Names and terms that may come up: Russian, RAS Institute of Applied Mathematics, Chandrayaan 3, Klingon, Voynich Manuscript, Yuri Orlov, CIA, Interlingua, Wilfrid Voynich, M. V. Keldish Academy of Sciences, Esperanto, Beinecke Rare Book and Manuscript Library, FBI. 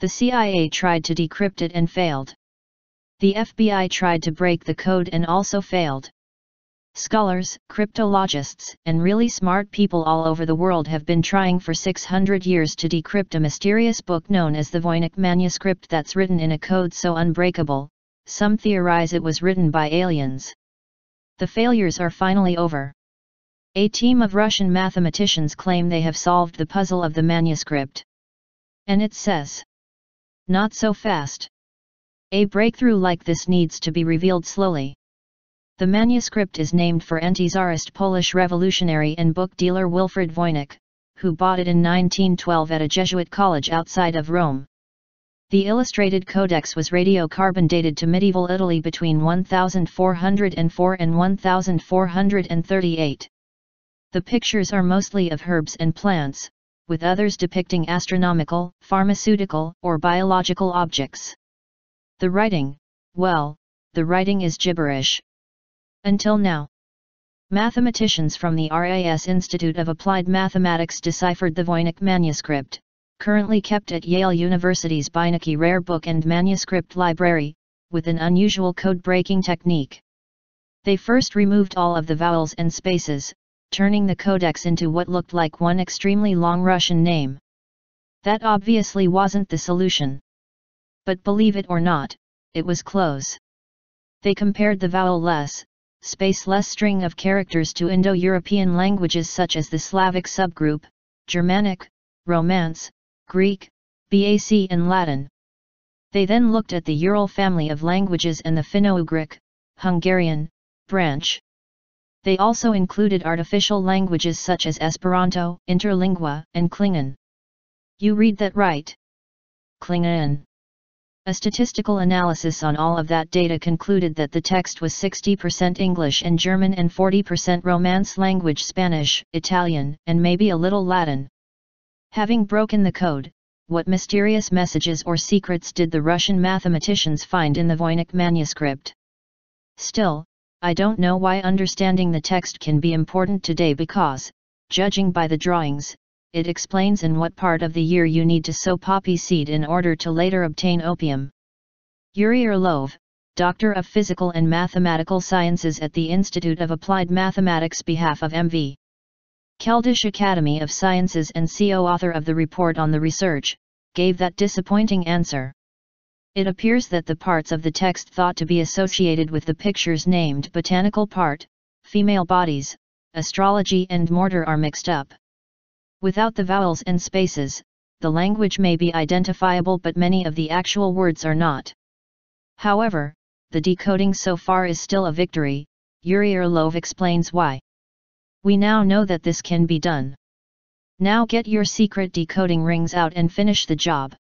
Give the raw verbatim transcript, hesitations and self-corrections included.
the C I A tried to decrypt it and failed. The F B I tried to break the code and also failed. Scholars, cryptologists, and really smart people all over the world have been trying for six hundred years to decrypt a mysterious book known as the Voynich Manuscript that's written in a code so unbreakable, some theorize it was written by aliens. The failures are finally over. A team of Russian mathematicians claim they have solved the puzzle of the manuscript. And it says, not so fast. A breakthrough like this needs to be revealed slowly. The manuscript is named for anti-Tsarist Polish revolutionary and book dealer Wilfrid Voynich, who bought it in nineteen twelve at a Jesuit college outside of Rome. The illustrated codex was radiocarbon dated to medieval Italy between one thousand four hundred four and one thousand four hundred thirty-eight. The pictures are mostly of herbs and plants, with others depicting astronomical, pharmaceutical, or biological objects. The writing, well, the writing is gibberish. Until now. Mathematicians from the R A S Institute of Applied Mathematics deciphered the Voynich manuscript, currently kept at Yale University's Beinecke Rare Book and Manuscript Library, with an unusual code-breaking technique. They first removed all of the vowels and spaces, turning the codex into what looked like one extremely long Russian name. That obviously wasn't the solution. But believe it or not, it was close. They compared the vowel-less, spaceless string of characters to Indo-European languages such as the Slavic subgroup, Germanic, Romance, Greek, B A C and Latin. They then looked at the Ural family of languages and the Finno-Ugric, Hungarian, branch. They also included artificial languages such as Esperanto, Interlingua, and Klingon. You read that right. Klingon. A statistical analysis on all of that data concluded that the text was sixty percent English and German and forty percent Romance language Spanish, Italian, and maybe a little Latin. Having broken the code, what mysterious messages or secrets did the Russian mathematicians find in the Voynich manuscript? Still, I don't know why understanding the text can be important today because, judging by the drawings, it explains in what part of the year you need to sow poppy seed in order to later obtain opium. Yuri Orlov, Doctor of Physical and Mathematical Sciences at the Institute of Applied Mathematics behalf of M. V. Keldish Academy of Sciences and co-author of the report on the research, gave that disappointing answer. It appears that the parts of the text thought to be associated with the pictures named botanical part, female bodies, astrology and mortar are mixed up. Without the vowels and spaces, the language may be identifiable but many of the actual words are not. However, the decoding so far is still a victory. Yuri Orlov explains why. We now know that this can be done. Now get your secret decoding rings out and finish the job.